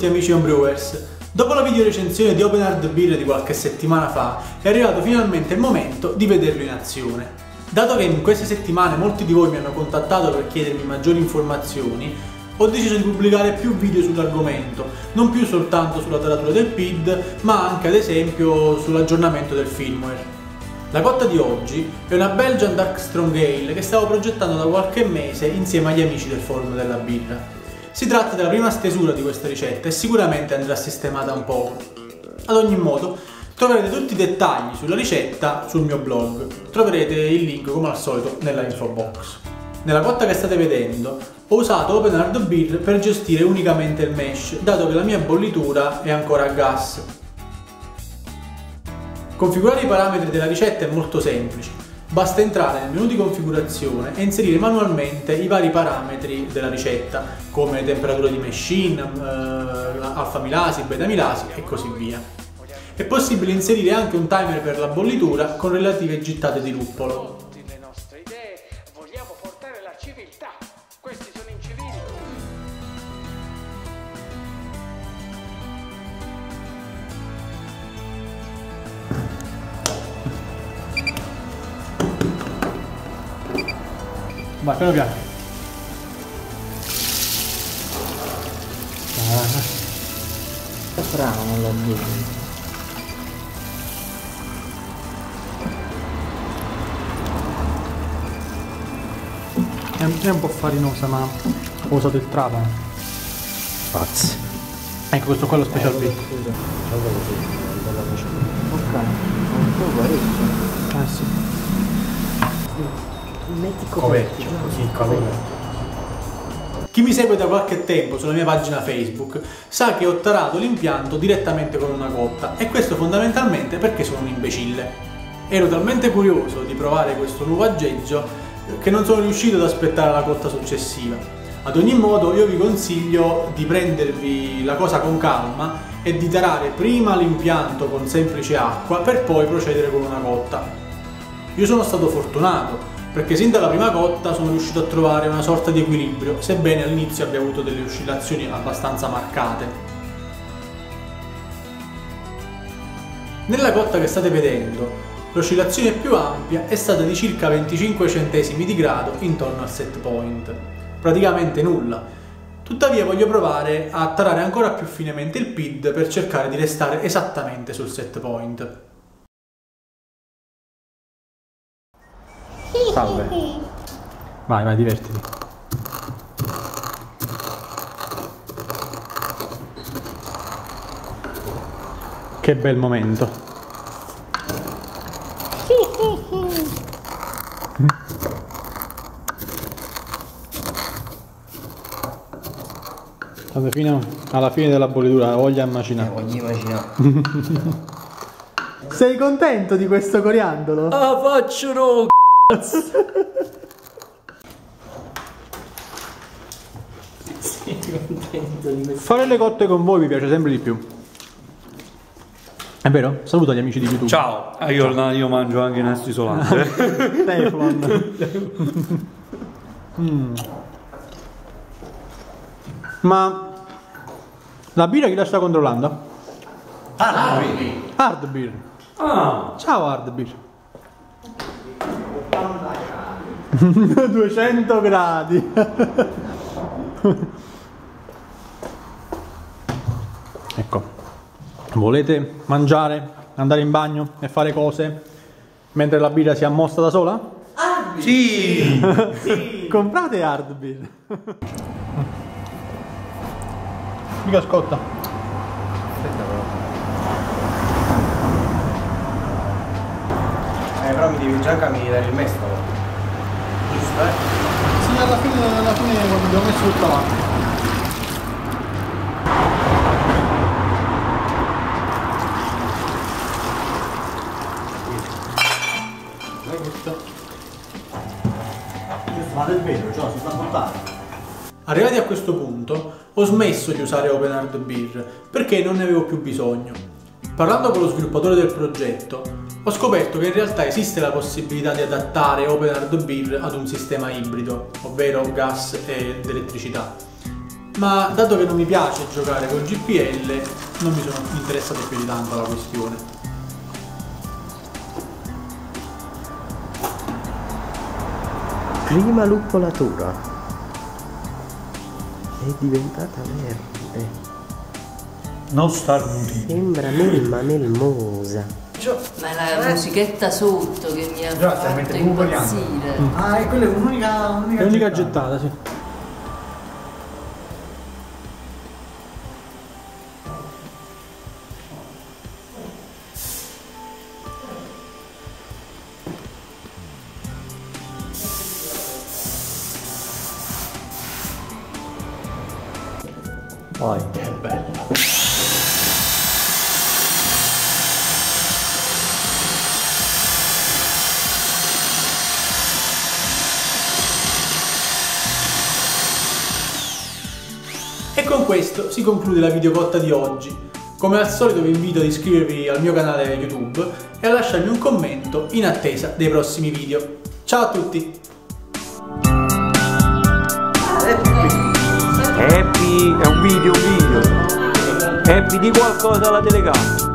tutti amici homebrewers. Dopo la video recensione di OpenArdBir di qualche settimana fa è arrivato finalmente il momento di vederlo in azione. Dato che in queste settimane molti di voi mi hanno contattato per chiedermi maggiori informazioni, ho deciso di pubblicare più video sull'argomento, non più soltanto sulla taratura del PID, ma anche ad esempio sull'aggiornamento del firmware. La cotta di oggi è una Belgian Dark Strong Ale che stavo progettando da qualche mese insieme agli amici del forum della birra. Si tratta della prima stesura di questa ricetta e sicuramente andrà sistemata un po'. Ad ogni modo, troverete tutti i dettagli sulla ricetta sul mio blog. Troverete il link come al solito nella info box. Nella cotta che state vedendo ho usato OpenArdBir per gestire unicamente il mash, dato che la mia bollitura è ancora a gas. Configurare i parametri della ricetta è molto semplice, basta entrare nel menu di configurazione e inserire manualmente i vari parametri della ricetta, come temperatura di machine, alfamilasi, betamilasi e così via. È possibile inserire anche un timer per la bollitura con relative gittate di luppolo. Vai, piano piano. Che strano non l'ho detto. È un po' farinosa, ma ho usato il trapano. Pazzi. Ecco, questo qua è lo special B. Porca, un po' parecchio. Sì. Coperchio, così, coperchio. Chi mi segue da qualche tempo sulla mia pagina Facebook sa che ho tarato l'impianto direttamente con una cotta, e questo fondamentalmente perché sono un imbecille. Ero talmente curioso di provare questo nuovo aggeggio che non sono riuscito ad aspettare la cotta successiva. Ad ogni modo io vi consiglio di prendervi la cosa con calma e di tarare prima l'impianto con semplice acqua per poi procedere con una cotta. Io sono stato fortunato, perché sin dalla prima cotta sono riuscito a trovare una sorta di equilibrio, sebbene all'inizio abbia avuto delle oscillazioni abbastanza marcate. Nella cotta che state vedendo, l'oscillazione più ampia è stata di circa 25 centesimi di grado intorno al set point, praticamente nulla. Tuttavia voglio provare a tarare ancora più finemente il PID per cercare di restare esattamente sul set point. Salve. Vai, vai, divertiti. Che bel momento. Tanto fino alla fine della bollitura voglio macinare. Voglio macinare. Sei contento di questo coriandolo? Ah, faccio no! Sei contento di questo? Fare le cotte con voi mi piace sempre di più. È vero? Saluta gli amici di YouTube. Ciao! Io mangio anche i nastri solari. Teflon. Ma la birra chi la sta controllando? Hardbeer. Ah. Ciao Hardbeer. 200 gradi. Ecco, volete mangiare, andare in bagno e fare cose mentre la birra si ammosta da sola? Hardbeer. Sì. Sì. Comprate Hardbeer. Mica scotta. Aspetta però. Però mi devi già camminare il mestolo. Giusto, eh? Sì, alla fine quando abbiamo messo tutto avanti. Fate il vetro, cioè si sta portando. Arrivati a questo punto ho smesso di usare OpenArdBir perché non ne avevo più bisogno. Parlando con lo sviluppatore del progetto ho scoperto che in realtà esiste la possibilità di adattare OpenArdBir ad un sistema ibrido, ovvero gas ed elettricità. ma dato che non mi piace giocare con GPL non mi sono interessato più di tanto alla questione. Prima luppolatura è diventata verde, non starnutino, sembra melma melmosa. Ma la musichetta sotto che mi ha fatto impazzire. Ah, e quella è un'unica gettata, sì. Vai, che bella. E con questo si conclude la videocotta di oggi. Come al solito vi invito ad iscrivervi al mio canale YouTube e a lasciarmi un commento in attesa dei prossimi video. Ciao a tutti! Happy è un video. Happy di qualcosa alla telecamera.